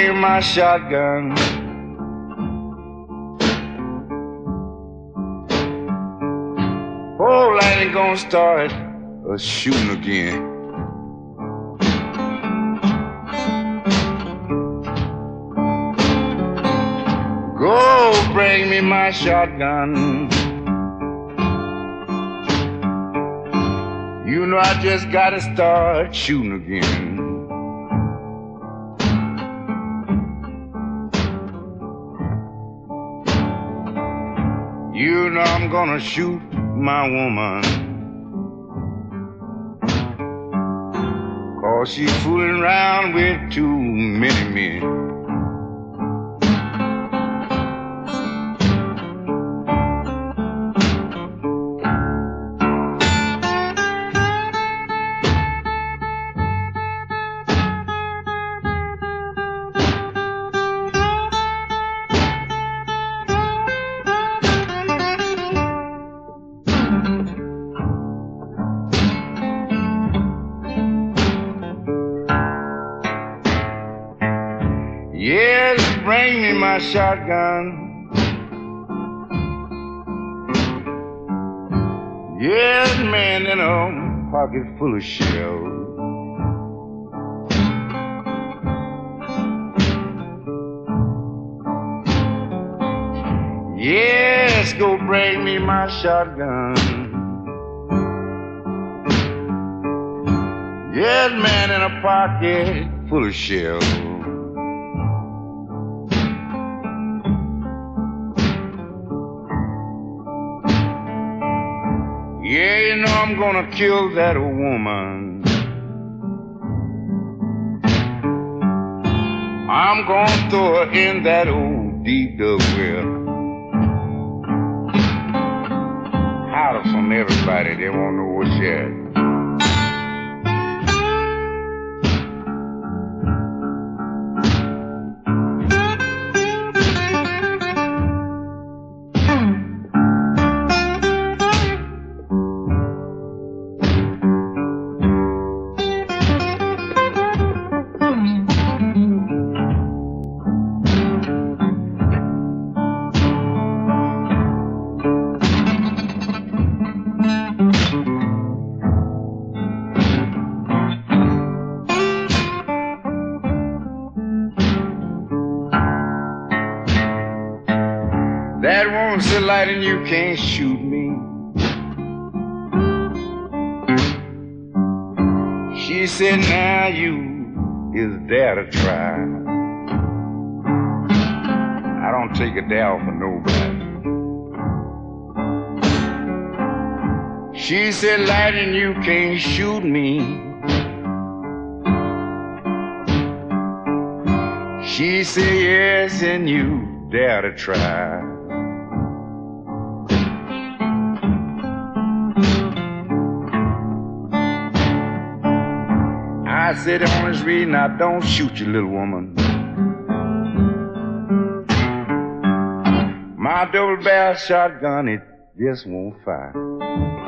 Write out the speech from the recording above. carry my shotgun. Oh, lightning gonna start a shooting again. Go bring me my shotgun. You know I just gotta start shooting again. You know I'm gonna shoot my woman, 'cause she's fooling around with too many men. Yes, bring me my shotgun. Yes, man in a pocket full of shells. Yes, go bring me my shotgun. Yes, man in a pocket full of shells. Yeah, you know I'm gonna kill that woman. I'm gonna throw her in that old deep dug well. Holler from everybody, they won't know what's at. That woman's so light and you can't shoot me. She said, now you is there to try. I don't take a dare for nobody. She said, light and you can't shoot me. She said, yes, and you dare to try. I said the honest reason I don't shoot you, little woman, my double-barrel shotgun, it just won't fire.